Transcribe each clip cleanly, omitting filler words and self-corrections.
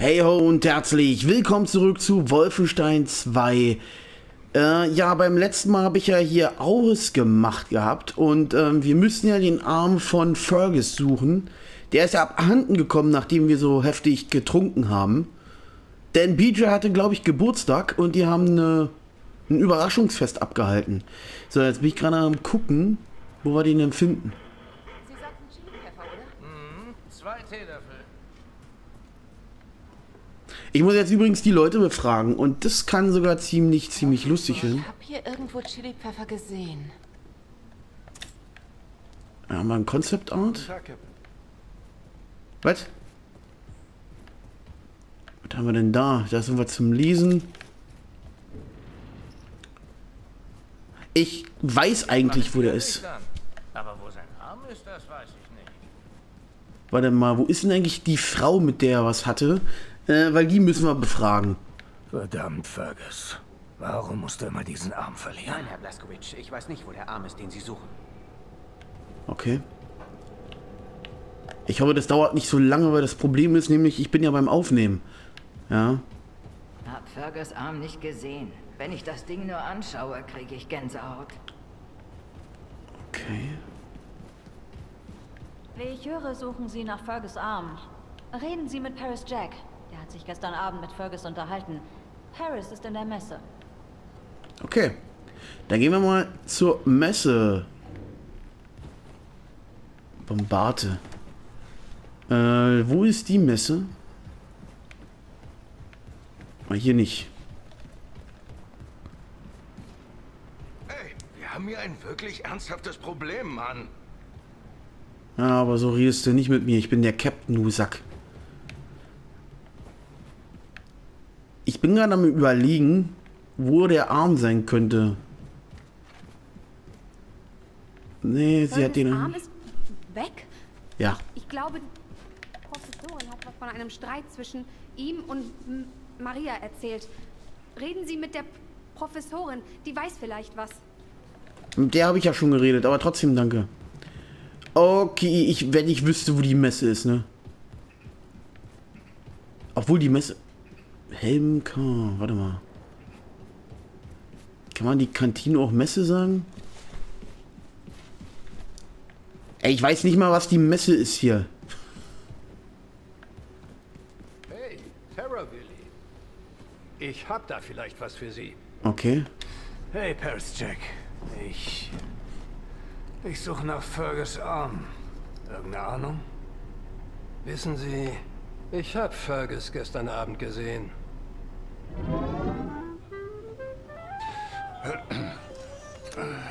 Hey ho und herzlich willkommen zurück zu Wolfenstein 2. Ja, beim letzten Mal habe ich ja hier ausgemacht gehabt und wir müssen ja den Arm von Fergus suchen. Der ist ja abhanden gekommen, nachdem wir so heftig getrunken haben. Denn PJ hatte, glaube ich, Geburtstag und die haben ein Überraschungsfest abgehalten. So, jetzt bin ich gerade am Gucken, wo wir den denn finden. Sie sagten Chilipfeffer, oder? Mhm, 2 Teelöffel. Ich muss jetzt übrigens die Leute befragen und das kann sogar ziemlich lustig werden. Ich habe hier irgendwo Chilipfeffer gesehen. Da haben wir ein Concept Art. Was? Was haben wir denn da? Da sind wir zum Lesen. Ich weiß eigentlich, wo der ist. Aber wo sein Arm ist, das weiß ich nicht. Warte mal, wo ist denn eigentlich die Frau, mit der er was hatte? Weil die müssen wir befragen. Verdammt, Fergus. Warum musst du immer diesen Arm verlieren? Nein, Herr Blazkowicz, ich weiß nicht, wo der Arm ist, den Sie suchen. Okay. Ich hoffe, das dauert nicht so lange, weil das Problem ist nämlich, ich bin ja beim Aufnehmen. Ja. Hab Fergus' Arm nicht gesehen. Wenn ich das Ding nur anschaue, kriege ich Gänsehaut. Okay. Wie ich höre, suchen Sie nach Fergus' Arm. Reden Sie mit Paris Jack. Der hat sich gestern Abend mit Fergus unterhalten. Paris ist in der Messe. Okay. Dann gehen wir mal zur Messe. Bombarde. Wo ist die Messe? Hier nicht. Hey, wir haben hier ein wirklich ernsthaftes Problem, Mann. Ja, aber so redest du nicht mit mir. Ich bin der Captain Usack. Ich bin gerade am Überlegen, wo der Arm sein könnte. Nee, sie hat den Arm ist weg? Ja. Ich glaube, die Professorin hat von einem Streit zwischen ihm und Maria erzählt. Reden Sie mit der Professorin, die weiß vielleicht was. Mit der habe ich ja schon geredet, aber trotzdem danke. Okay, wenn ich wüsste, wo die Messe ist, ne? Obwohl die Messe... Helm, warte mal. Kann man die Kantine auch Messe sagen? Ey, ich weiß nicht mal, was die Messe ist hier. Hey, Terror Billy. Ich hab da vielleicht was für Sie. Okay. Hey, Paris Jack. Ich suche nach Fergus' Arm. Irgendeine Ahnung? Wissen Sie, ich hab Fergus gestern Abend gesehen.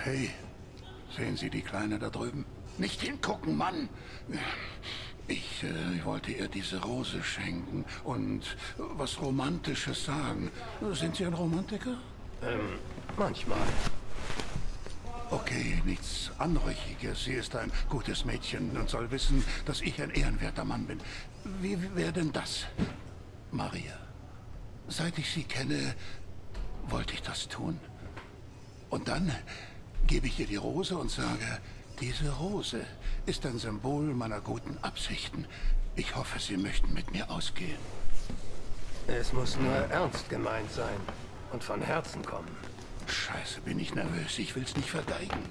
Hey, sehen Sie die Kleine da drüben? Nicht hingucken, Mann! Ich wollte ihr diese Rose schenken und was Romantisches sagen. Sind Sie ein Romantiker? Manchmal. Okay, nichts Anrüchiges. Sie ist ein gutes Mädchen und soll wissen, dass ich ein ehrenwerter Mann bin. Wie wäre denn das, Maria? Seit ich Sie kenne, wollte ich das tun. Und dann gebe ich ihr die Rose und sage, diese Rose ist ein Symbol meiner guten Absichten. Ich hoffe, Sie möchten mit mir ausgehen. Es muss nur ernst gemeint sein und von Herzen kommen. Scheiße, bin ich nervös. Ich will's nicht verdeigen.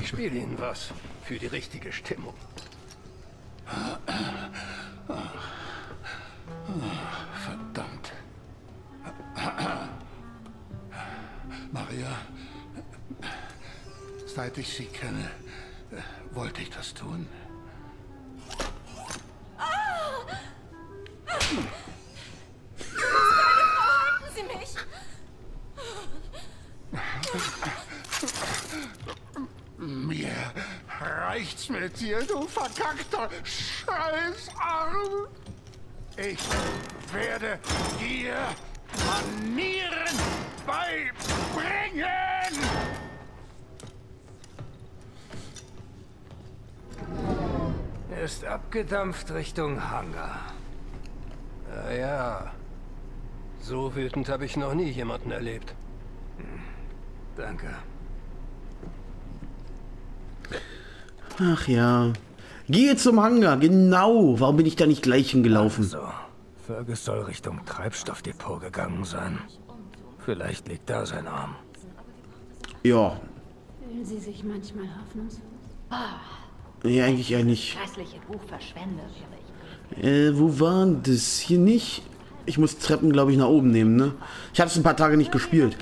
Ich spiele Ihnen was für die richtige Stimmung. Verdammt. Maria, seit ich Sie kenne, wollte ich das tun. Reicht's mit dir, du verkackter Scheißarm! Ich werde dir Manieren beibringen! Er ist abgedampft Richtung Hangar. Ja, so wütend habe ich noch nie jemanden erlebt. Danke. Ach ja. Gehe zum Hangar, genau. Warum bin ich da nicht gleich hingelaufen? Also, Fergus soll Richtung Treibstoffdepot gegangen sein. Vielleicht liegt da sein Arm. Ja. Fühlen Sie sich manchmal hoffnungslos? Nee, eigentlich ja nicht. Wo war das? Hier nicht? Ich muss Treppen, glaube ich, nach oben nehmen, ne? Ich habe es ein paar Tage nicht gespielt.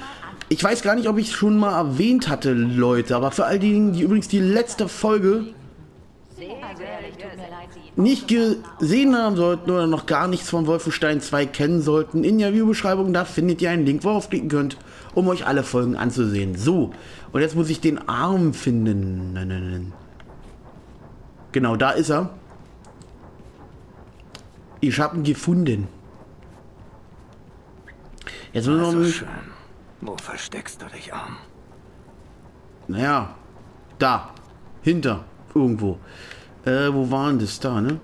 Ich weiß gar nicht, ob ich es schon mal erwähnt hatte, Leute. Aber für all diejenigen, die übrigens die letzte Folge nicht gesehen haben sollten oder noch gar nichts von Wolfenstein 2 kennen sollten, in der Videobeschreibung, da findet ihr einen Link, worauf ihr klicken könnt, um euch alle Folgen anzusehen. So, und jetzt muss ich den Arm finden. Nein, nein, nein. Genau, da ist er. Ich habe ihn gefunden. Jetzt müssen wir also schön. Wo versteckst du dich, Arm? Naja, da. Hinter. Irgendwo. Wo waren das? Da, ne?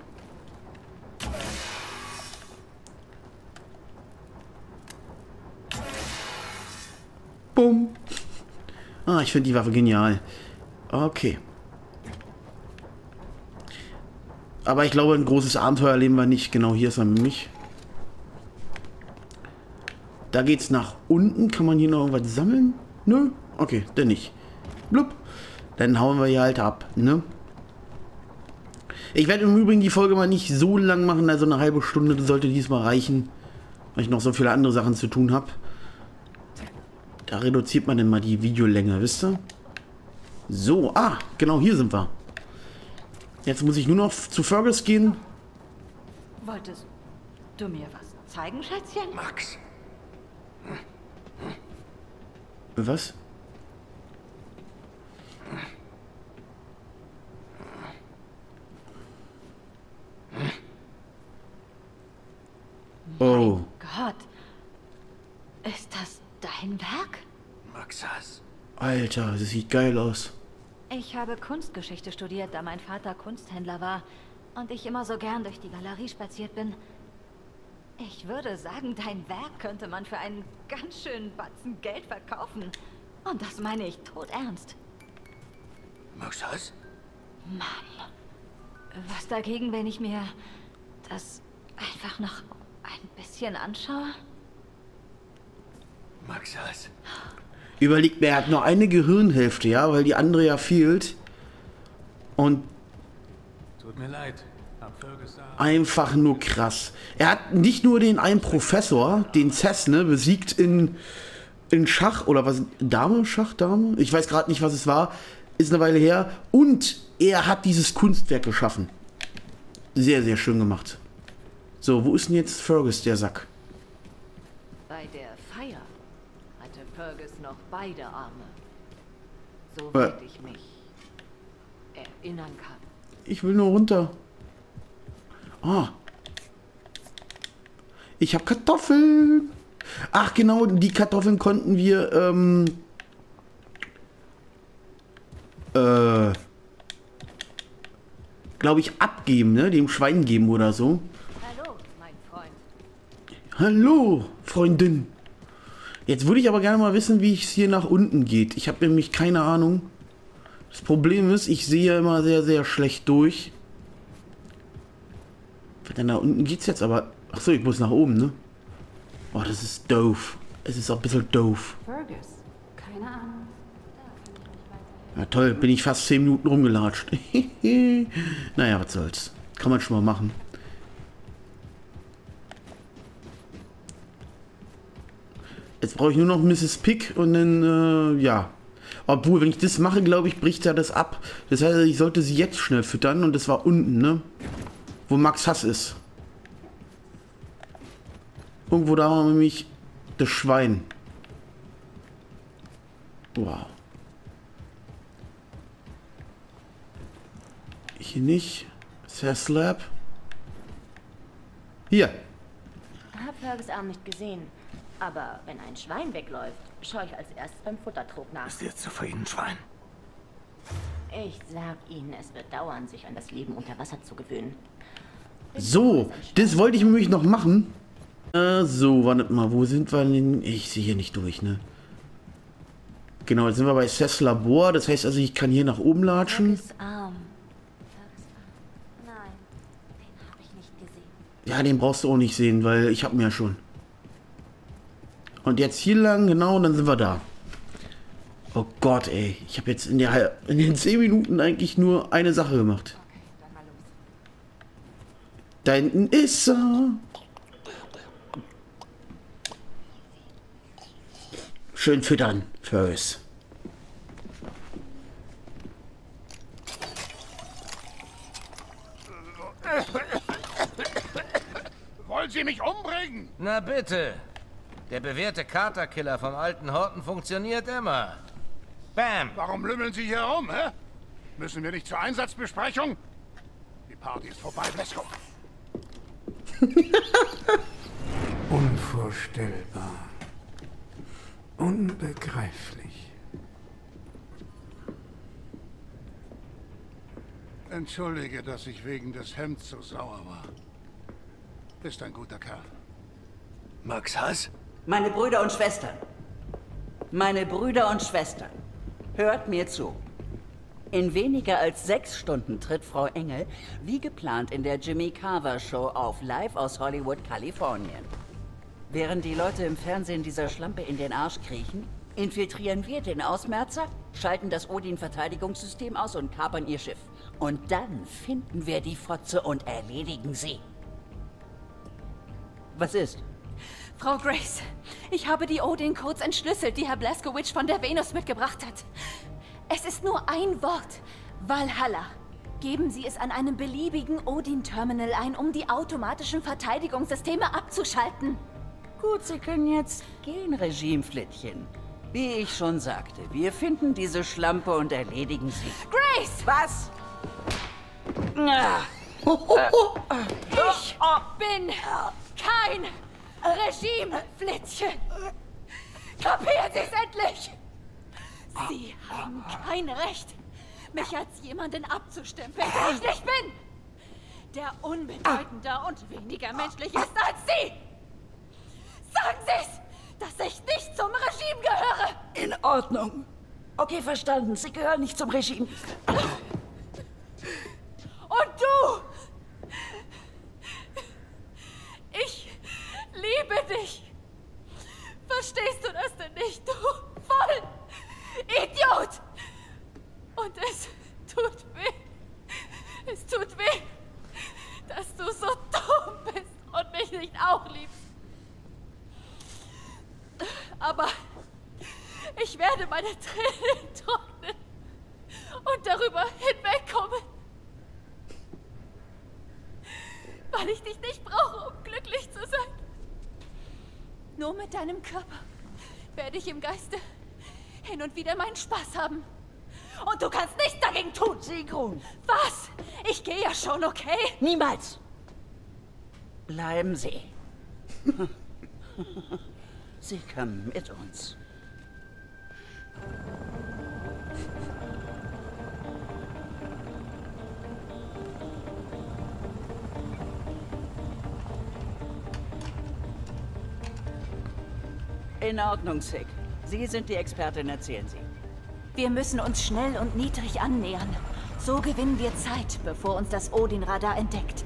Bumm. Ah, ich finde die Waffe genial. Okay. Aber ich glaube, ein großes Abenteuer erleben wir nicht. Genau, hier ist er nämlich. Da geht's nach unten. Kann man hier noch irgendwas sammeln? Nö? Okay, dann nicht. Blub. Dann hauen wir hier halt ab, ne? Ich werde im Übrigen die Folge mal nicht so lang machen. Also eine halbe Stunde sollte diesmal reichen. Weil ich noch so viele andere Sachen zu tun habe. Da reduziert man dann mal die Videolänge, wisst ihr? So, ah, genau hier sind wir. Jetzt muss ich nur noch zu Fergus gehen. Wolltest du mir was zeigen, Schätzchen? Max. Was? Oh. Mein Gott. Ist das dein Werk? Max Hass. Alter, das sieht geil aus. Ich habe Kunstgeschichte studiert, da mein Vater Kunsthändler war und ich immer so gern durch die Galerie spaziert bin. Ich würde sagen, dein Werk könnte man für einen ganz schönen Batzen Geld verkaufen. Und das meine ich todernst. Max Hass? Mann. Was dagegen, wenn ich mir das einfach noch ein bisschen anschaue? Max Hass. Überlegt mir, er hat nur eine Gehirnhälfte, ja, weil die andere ja fehlt. Und tut mir leid. Einfach nur krass. Er hat nicht nur den einen Professor, den Cessne, besiegt in Schach oder was? Dame? Schach, Dame? Ich weiß gerade nicht, was es war. Ist eine Weile her. Und er hat dieses Kunstwerk geschaffen. Sehr, sehr schön gemacht. So, wo ist denn jetzt Fergus, der Sack? Bei der Feier hatte Fergus noch beide Arme. Soweit ich mich erinnern kann. Ich will nur runter. Ah. Ich habe Kartoffeln. Ach genau, die Kartoffeln konnten wir glaube ich abgeben, ne? Dem Schwein geben oder so. Hallo, mein Freund. Hallo, Freundin. Jetzt würde ich aber gerne mal wissen, wie es hier nach unten geht. Ich habe nämlich keine Ahnung. Das Problem ist, ich sehe ja immer sehr, sehr schlecht durch. Denn da unten geht's jetzt aber. Achso, ich muss nach oben, ne? Oh, das ist doof. Es ist auch ein bisschen doof. Fergus, keine Ahnung. Ja toll, bin ich fast 10 Minuten rumgelatscht. Naja, was soll's. Kann man schon mal machen. Jetzt brauche ich nur noch Mrs. Pick und dann, ja. Obwohl, wenn ich das mache, glaube ich, bricht er das ab. Das heißt, ich sollte sie jetzt schnell füttern und das war unten, ne? Wo Max Hass ist. Irgendwo da haben wir nämlich das Schwein. Wow. Hier nicht. CES Labor. Hier. Hab Fergus Arm nicht gesehen. Aber wenn ein Schwein wegläuft, schaue ich als erstes beim Futtertrog nach. Ist jetzt zufrieden, Schwein? Ich sag Ihnen, es wird dauern, sich an das Leben unter Wasser zu gewöhnen. So, das wollte ich nämlich noch machen. So, wartet mal, wo sind wir denn? Ich sehe hier nicht durch, ne? Genau, jetzt sind wir bei CES Labor. Das heißt also, ich kann hier nach oben latschen. Ja, den brauchst du auch nicht sehen, weil ich habe ihn ja schon. Und jetzt hier lang, genau, und dann sind wir da. Oh Gott, ey. Ich habe jetzt in den 10 Minuten eigentlich nur eine Sache gemacht. Da hinten ist er. Schön füttern, Fergus. Wollen Sie mich umbringen? Na bitte. Der bewährte Katerkiller vom alten Horten funktioniert immer. Bam! Warum lümmeln Sie hier rum, hä? Müssen wir nicht zur Einsatzbesprechung? Die Party ist vorbei, Blazkowicz. Unvorstellbar. Unbegreiflich. Entschuldige, dass ich wegen des Hemds so sauer war. Bist ein guter Kerl. Max Hass? Meine Brüder und Schwestern. Meine Brüder und Schwestern. Hört mir zu. In weniger als 6 Stunden tritt Frau Engel, wie geplant, in der Jimmy Carver Show auf, live aus Hollywood, Kalifornien. Während die Leute im Fernsehen dieser Schlampe in den Arsch kriechen, infiltrieren wir den Ausmerzer, schalten das Odin-Verteidigungssystem aus und kapern ihr Schiff. Und dann finden wir die Fotze und erledigen sie. Was ist? Frau Grace, ich habe die Odin-Codes entschlüsselt, die Herr Blazkowicz von der Venus mitgebracht hat. Es ist nur ein Wort. Valhalla. Geben Sie es an einem beliebigen Odin-Terminal ein, um die automatischen Verteidigungssysteme abzuschalten. Gut, Sie können jetzt gehen, Regimeflittchen. Wie ich schon sagte, wir finden diese Schlampe und erledigen sie. Grace! Was? Ich bin kein Regimeflittchen. Kapieren Sie es endlich! Sie haben kein Recht, mich als jemanden abzustempeln, der ich nicht bin! Der unbedeutender und weniger menschlich ist als Sie! Sagen Sie es, dass ich nicht zum Regime gehöre! In Ordnung. Okay, verstanden. Sie gehören nicht zum Regime. Und du! Ich liebe dich! Verstehst du das denn nicht, du Voll! Idiot! Und es tut weh. Es tut weh, dass du so dumm bist und mich nicht auch liebst. Aber ich werde meine Tränen trocknen und darüber hinwegkommen. Weil ich dich nicht brauche, um glücklich zu sein. Nur mit deinem Körper werde ich im Geiste hin und wieder meinen Spaß haben. Und du kannst nichts dagegen tun, Sigrun. Was? Ich gehe ja schon, okay? Niemals. Bleiben Sie. Sie kommen mit uns. In Ordnung, Sig. Sie sind die Expertin, erzählen Sie. Wir müssen uns schnell und niedrig annähern. So gewinnen wir Zeit, bevor uns das Odin-Radar entdeckt.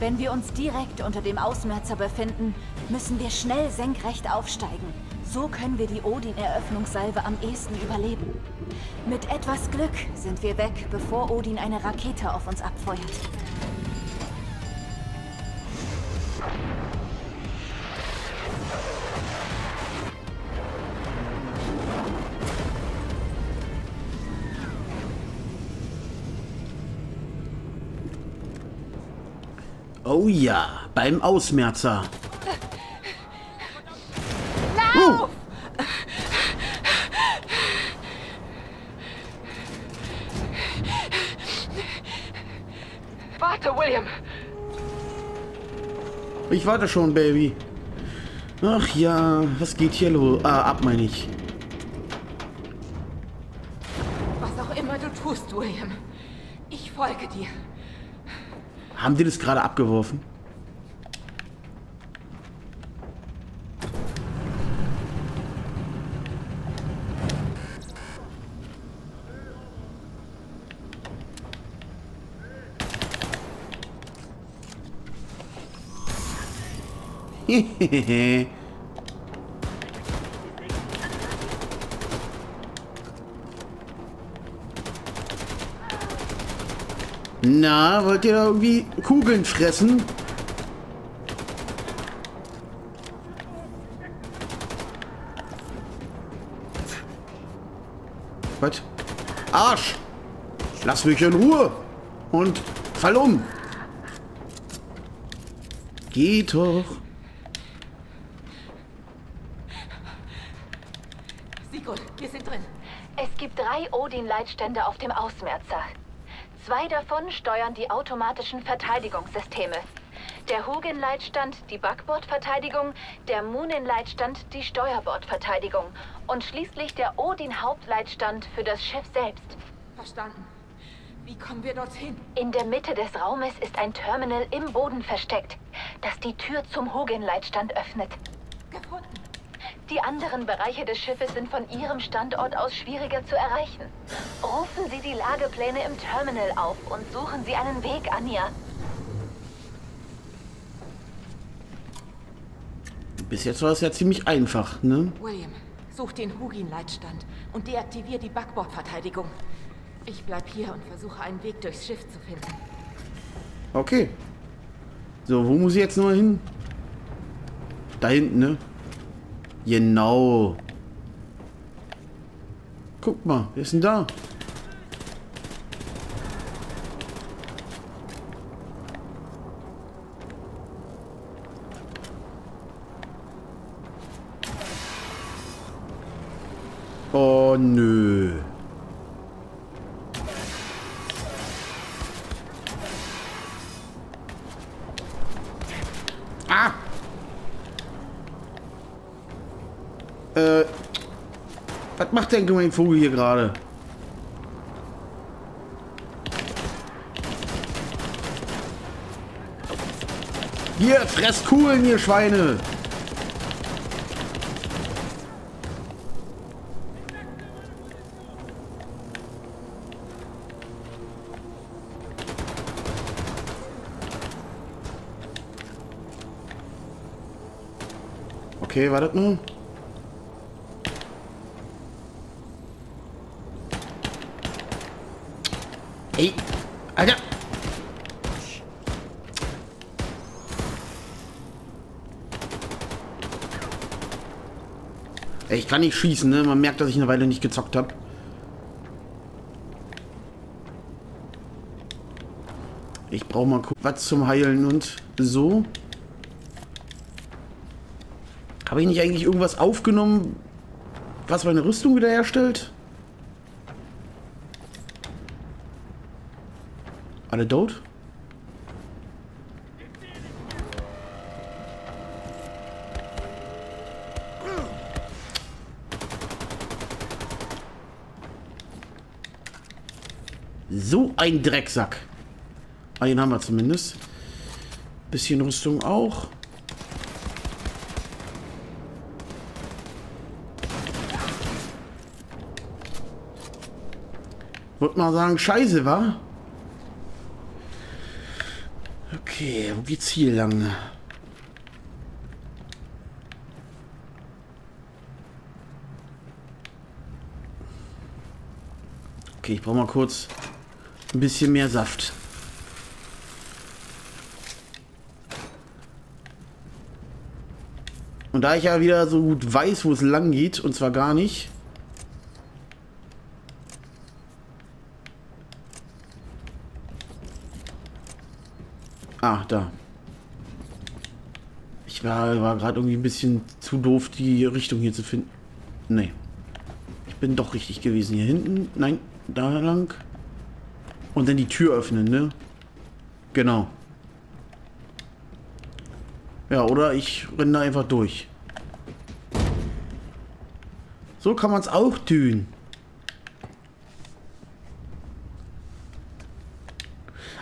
Wenn wir uns direkt unter dem Ausmerzer befinden, müssen wir schnell senkrecht aufsteigen. So können wir die Odin-Eröffnungssalve am ehesten überleben. Mit etwas Glück sind wir weg, bevor Odin eine Rakete auf uns abfeuert. Oh ja, beim Ausmerzer. Lauf! Warte, William. Ich warte schon, Baby. Ach ja, was geht hier los? Ab, meine ich. Was auch immer du tust, William, ich folge dir. Haben die das gerade abgeworfen? Hehehe. Na, wollt ihr da irgendwie Kugeln fressen? Was? Arsch! Lass mich in Ruhe! Und fall um! Geh doch! Sigrun, wir sind drin. Es gibt 3 Odin-Leitstände auf dem Ausmerzer. 2 davon steuern die automatischen Verteidigungssysteme. Der Hugin-Leitstand die Backbordverteidigung, der Moonin-Leitstand die Steuerbordverteidigung und schließlich der Odin-Hauptleitstand für das Schiff selbst. Verstanden. Wie kommen wir dorthin? In der Mitte des Raumes ist ein Terminal im Boden versteckt, das die Tür zum Hugin-Leitstand öffnet. Gefunden. Die anderen Bereiche des Schiffes sind von Ihrem Standort aus schwieriger zu erreichen. Rufen Sie die Lagepläne im Terminal auf und suchen Sie einen Weg, Anja. Bis jetzt war es ja ziemlich einfach, ne? William, such den Hugin-Leitstand und deaktivier die Backbordverteidigung. Ich bleib hier und versuche einen Weg durchs Schiff zu finden. Okay. So, wo muss ich jetzt nur hin? Da hinten, ne? Genau. Guck mal, wer ist denn da? Oh, nö. Ah! Was macht denn mein Vogel hier gerade? Hier, fresst Kugeln, ihr Schweine! Okay, wartet mal. Ey, Alter! Ey, ich kann nicht schießen, ne? Man merkt, dass ich eine Weile nicht gezockt habe. Ich brauche mal was zum Heilen und so. Habe ich nicht eigentlich irgendwas aufgenommen, was meine Rüstung wiederherstellt? Alle tot? So ein Drecksack. Einen haben wir zumindest. Bisschen Rüstung auch. Wollte mal sagen, scheiße, wa? Okay, wo geht's hier lang? Okay, ich brauche mal kurz ein bisschen mehr Saft. Und da ich ja wieder so gut weiß, wo es lang geht, und zwar gar nicht, ah, da. Ich war gerade irgendwie ein bisschen zu doof, die Richtung hier zu finden. Nee. Ich bin doch richtig gewesen. Hier hinten? Nein, da lang. Und dann die Tür öffnen, ne? Genau. Ja, oder ich renne da einfach durch. So kann man es auch tun.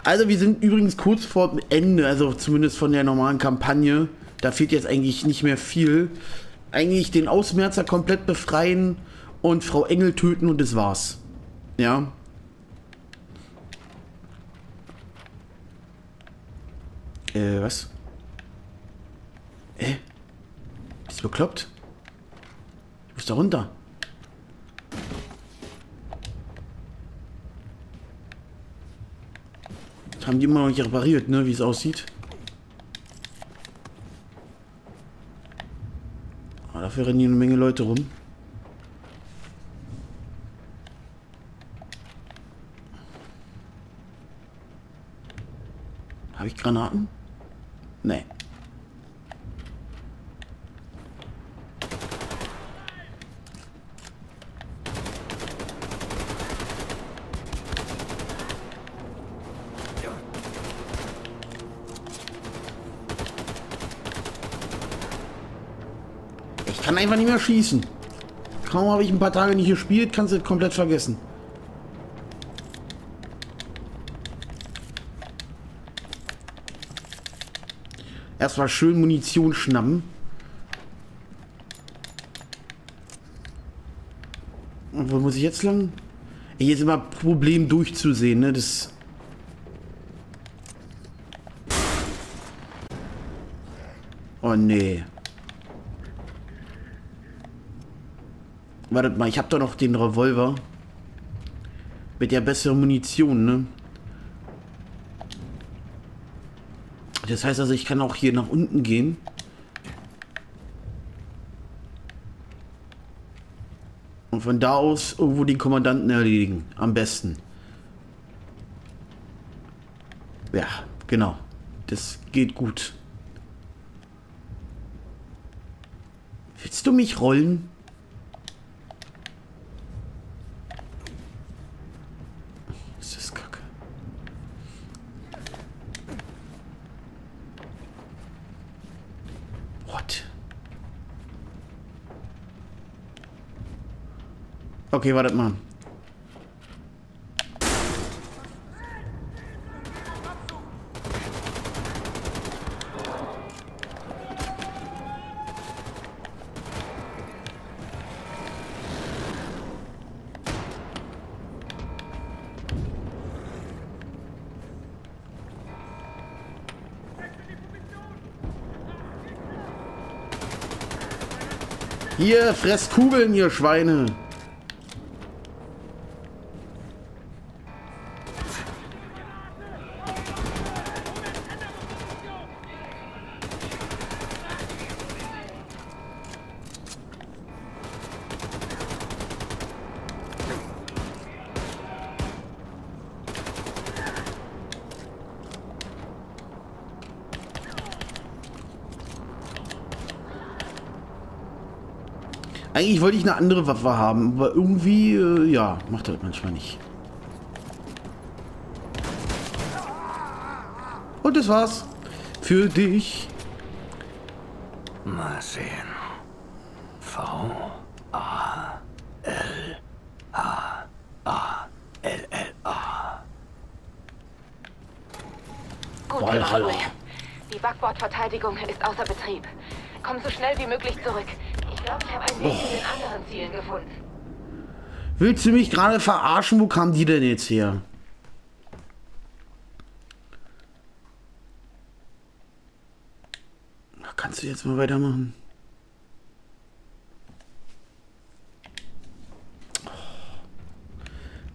Also wir sind übrigens kurz vor dem Ende, also zumindest von der normalen Kampagne. Da fehlt jetzt eigentlich nicht mehr viel. Eigentlich den Ausmerzer komplett befreien und Frau Engel töten und das war's. Ja. Was? Bist du bekloppt? Ich muss da runter. Das haben die immer noch nicht repariert, ne, wie es aussieht. Aber dafür rennen hier eine Menge Leute rum. Habe ich Granaten? Nee. Ich kann einfach nicht mehr schießen. Kaum habe ich ein paar Tage nicht gespielt, kannst du das komplett vergessen. Erstmal schön Munition schnappen. Und wo muss ich jetzt lang? Hier ist immer Problem durchzusehen, ne? Das. Oh nee. Wartet mal, ich habe doch noch den Revolver. Mit der besseren Munition, ne? Das heißt also, ich kann auch hier nach unten gehen. Und von da aus irgendwo den Kommandanten erledigen. Am besten. Ja, genau. Das geht gut. Willst du mich rollen? Okay, wartet mal. Hier, fresst Kugeln, ihr Schweine. Eigentlich wollte ich eine andere Waffe haben, aber irgendwie, ja, macht das manchmal nicht. Und das war's. Für dich. Mal sehen. V-A-L-H-A-L-L-A. Gut, Valhalla. Die Backbordverteidigung ist außer Betrieb. Komm so schnell wie möglich zurück. Ich habe einen Weg zu den anderen Zielen gefunden. Willst du mich gerade verarschen? Wo kamen die denn jetzt her? Na, kannst du jetzt mal weitermachen?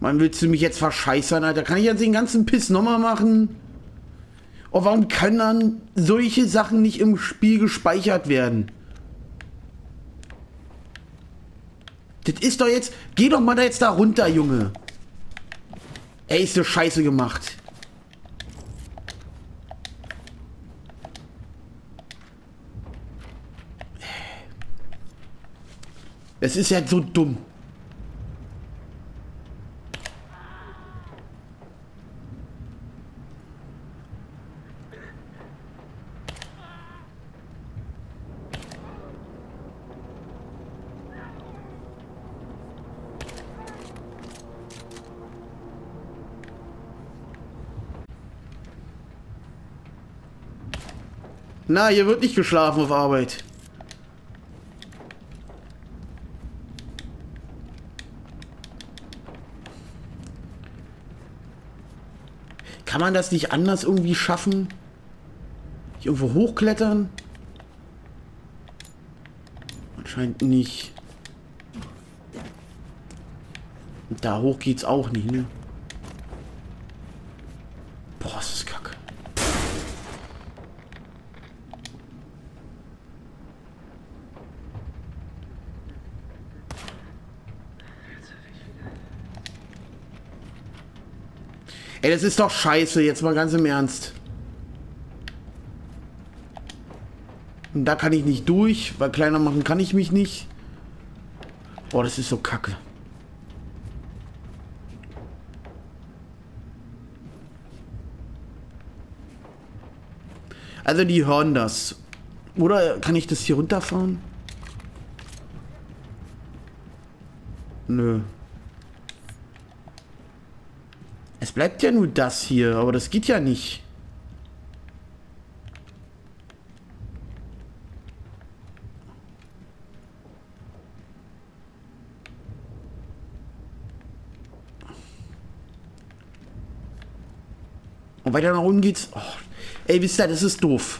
Mann, willst du mich jetzt verscheißern, Alter? Kann ich jetzt den ganzen Piss nochmal machen? Oh, warum können dann solche Sachen nicht im Spiel gespeichert werden? Das ist doch jetzt... Geh doch mal da jetzt da runter, Junge. Ey, ist so scheiße gemacht. Es ist ja so dumm. Na, hier wird nicht geschlafen auf Arbeit. Kann man das nicht anders irgendwie schaffen? Hier irgendwo hochklettern? Scheint nicht. Und da hoch geht's auch nicht, ne? Boah, ist das kacke. Ey, das ist doch scheiße, jetzt mal ganz im Ernst. Und da kann ich nicht durch, weil kleiner machen kann ich mich nicht. Boah, das ist so kacke. Also die hören das. Oder kann ich das hier runterfahren? Nö. Es bleibt ja nur das hier, aber das geht ja nicht. Und weiter nach unten geht's. Oh. Ey, wisst ihr, das ist doof.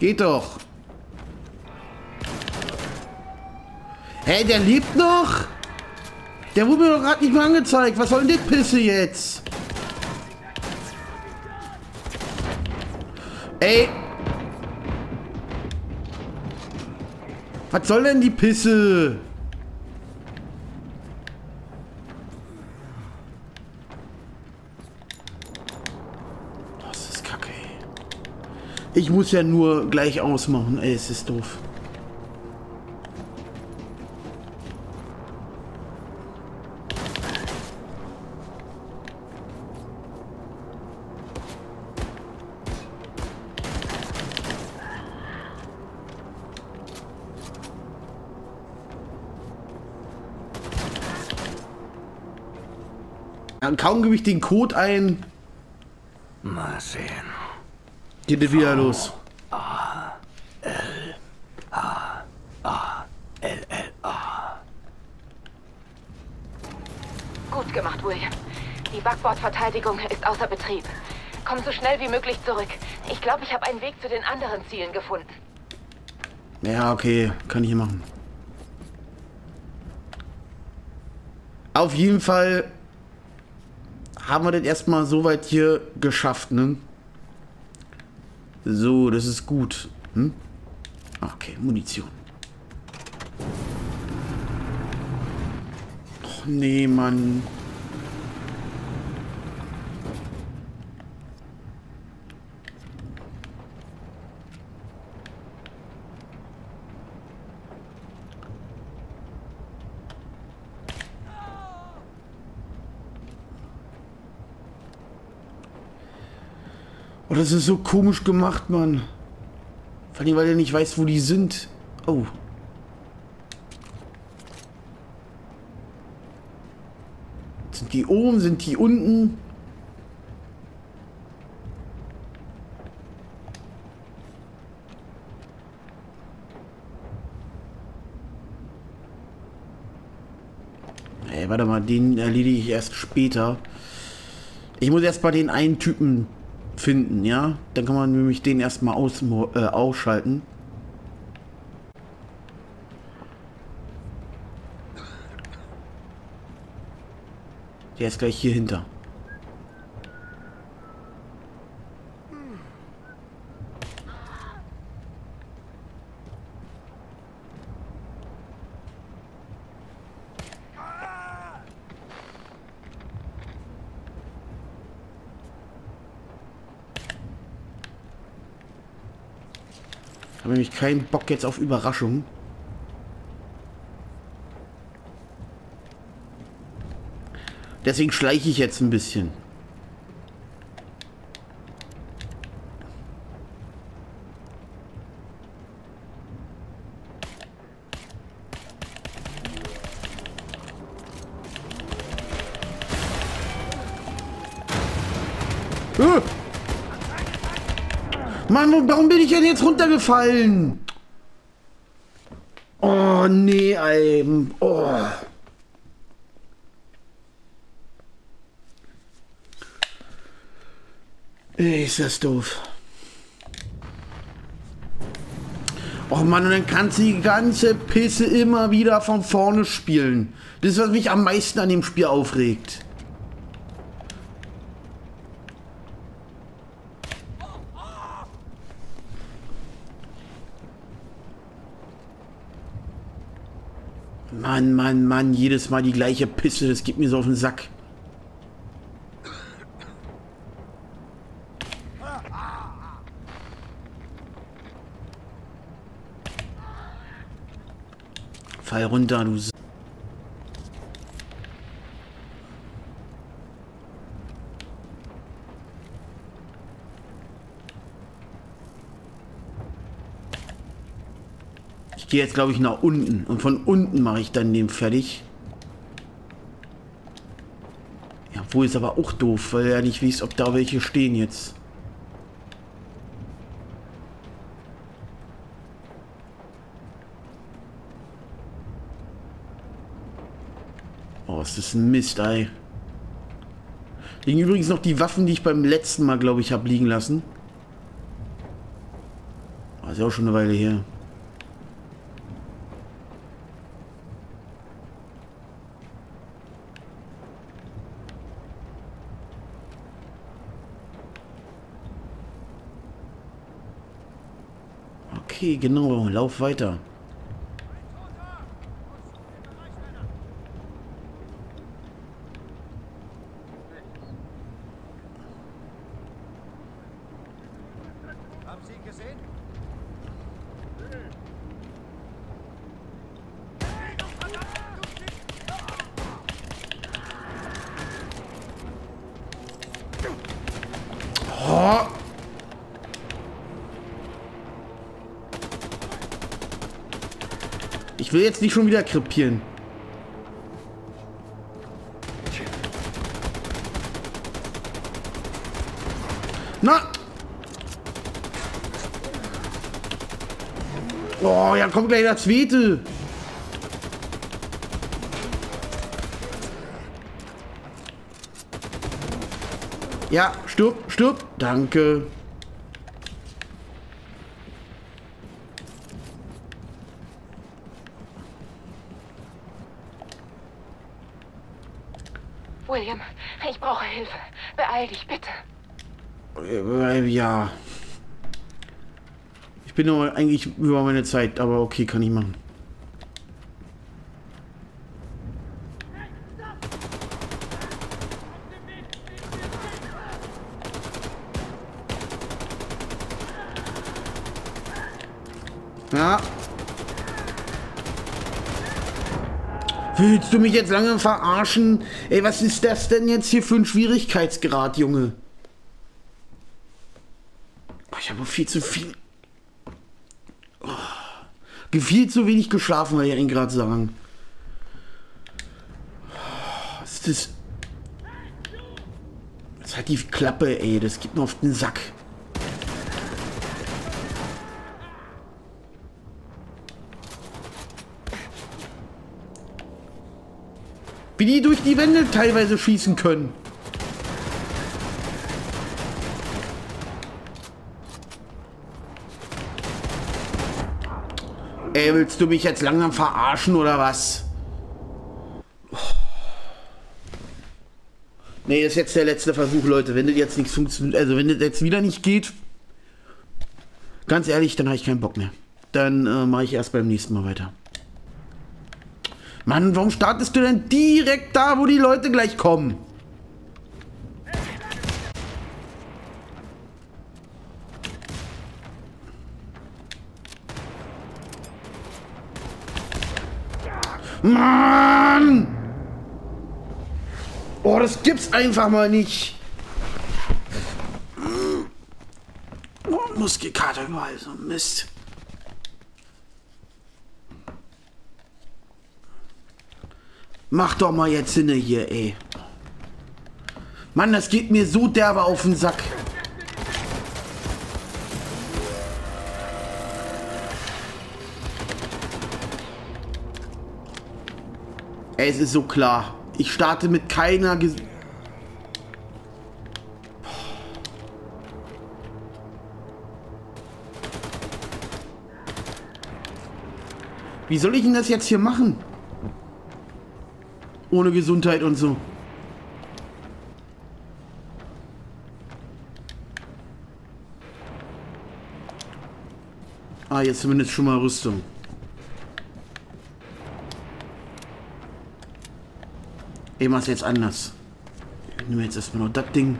Geht doch. Hey, der lebt noch? Der wurde mir doch gerade nicht mehr angezeigt. Was soll denn die Pisse jetzt? Ey. Was soll denn die Pisse? Ich muss ja nur gleich ausmachen. Ey, es ist doof. Ja, kaum gebe ich den Code ein. Mal sehen. Geht wieder los. A-L-H-A-L-L-A. Gut gemacht, William. Die Backbordverteidigung ist außer Betrieb. Komm so schnell wie möglich zurück. Ich glaube, ich habe einen Weg zu den anderen Zielen gefunden. Ja, okay. Kann ich machen. Auf jeden Fall haben wir das erstmal soweit hier geschafft, ne? So, das ist gut. Hm? Okay, Munition. Och, nee, Mann. Oh, das ist so komisch gemacht, Mann. Vor allem, weil er nicht weiß, wo die sind. Oh. Sind die oben? Sind die unten? Ey, warte mal, den erledige ich erst später. Ich muss erst mal den einen Typen finden, ja? Dann kann man nämlich den erstmal ausschalten. Der ist gleich hier hinter. Ich habe nämlich keinen Bock jetzt auf Überraschungen. Deswegen schleiche ich jetzt ein bisschen. Mann, warum bin ich denn jetzt runtergefallen? Oh, nee, ey. Oh. Ist das doof. Och Mann, und dann kannst du die ganze Pisse immer wieder von vorne spielen. Das ist, was mich am meisten an dem Spiel aufregt. Mann, Mann, Mann, jedes Mal die gleiche Pisse, das geht mir so auf den Sack. Fall runter, du S... Ich gehe jetzt, glaube ich, nach unten. Und von unten mache ich dann den fertig. Ja, obwohl ist aber auch doof, weil ja nicht weiß, ob da welche stehen jetzt. Oh, ist das ein Mist, ey. Liegen übrigens noch die Waffen, die ich beim letzten Mal, glaube ich, habe liegen lassen. Oh, ist ja auch schon eine Weile her. Okay, genau, lauf weiter. Ich will jetzt nicht schon wieder krepieren. Na! Oh, ja, kommt gleich der zweite. Ja, stirb, stirb. Danke. William, ich brauche Hilfe. Beeil dich, bitte. Ja. Ich bin nur eigentlich über meine Zeit, aber okay, kann ich machen. Ja. Willst du mich jetzt lange verarschen? Ey, was ist das denn jetzt hier für ein Schwierigkeitsgrad, Junge? Ich habe viel zu viel... Oh. Viel zu wenig geschlafen, weil ich ihn gerade sagen. Was ist das? Das hat die Klappe, ey. Das gibt mir auf den Sack. Wie die durch die Wände teilweise schießen können. Ey, willst du mich jetzt langsam verarschen oder was? Nee, das ist jetzt der letzte Versuch, Leute. Wenn das jetzt nichts funktioniert, also wenn das jetzt wieder nicht geht, ganz ehrlich, dann habe ich keinen Bock mehr. Dann mache ich erst beim nächsten Mal weiter. Mann, warum startest du denn direkt da, wo die Leute gleich kommen? Mann! Oh, das gibt's einfach mal nicht. Oh, Muskelkater überall, so Mist. Mach doch mal jetzt Sinne hier, ey. Mann, das geht mir so derbe auf den Sack. Ey, es ist so klar. Ich starte mit keiner... Wie soll ich denn das jetzt hier machen? Ohne Gesundheit und so. Ah, jetzt zumindest schon mal Rüstung. Ich mach's jetzt anders. Ich nehme jetzt erstmal noch das Ding.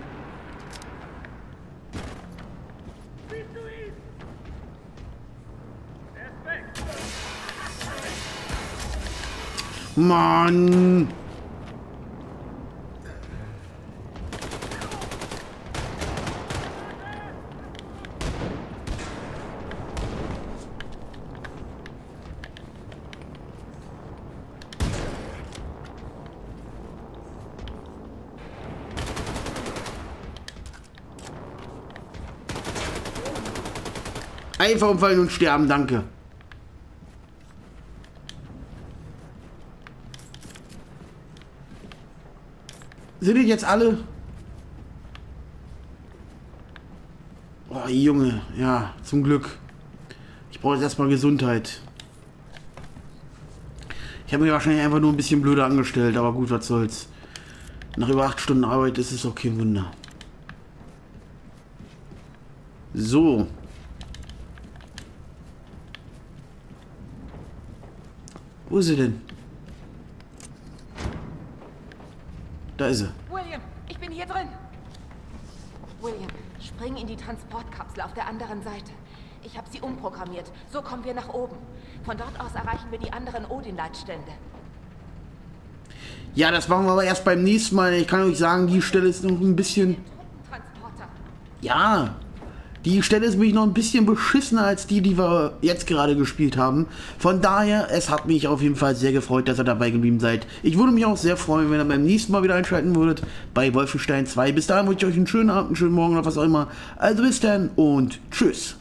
Mann! Einfach umfallen und sterben, danke. Sind die jetzt alle? Oh, Junge. Ja, zum Glück. Ich brauche jetzt erstmal Gesundheit. Ich habe mich wahrscheinlich einfach nur ein bisschen blöder angestellt, aber gut, was soll's. Nach über 8 Stunden Arbeit ist es auch kein Wunder. So. Wo ist sie denn? Da ist sie. William, ich bin hier drin. William, spring in die Transportkapsel auf der anderen Seite. Ich habe sie umprogrammiert. So kommen wir nach oben. Von dort aus erreichen wir die anderen Odin-Leitstände. Ja, das machen wir aber erst beim nächsten Mal. Ich kann euch sagen, die Stelle ist noch ein bisschen... Ja, die Stelle ist mich noch ein bisschen beschissener als die, die wir jetzt gerade gespielt haben. Von daher, es hat mich auf jeden Fall sehr gefreut, dass ihr dabei geblieben seid. Ich würde mich auch sehr freuen, wenn ihr beim nächsten Mal wieder einschalten würdet bei Wolfenstein 2. Bis dahin wünsche ich euch einen schönen Abend, einen schönen Morgen oder was auch immer. Also bis dann und tschüss.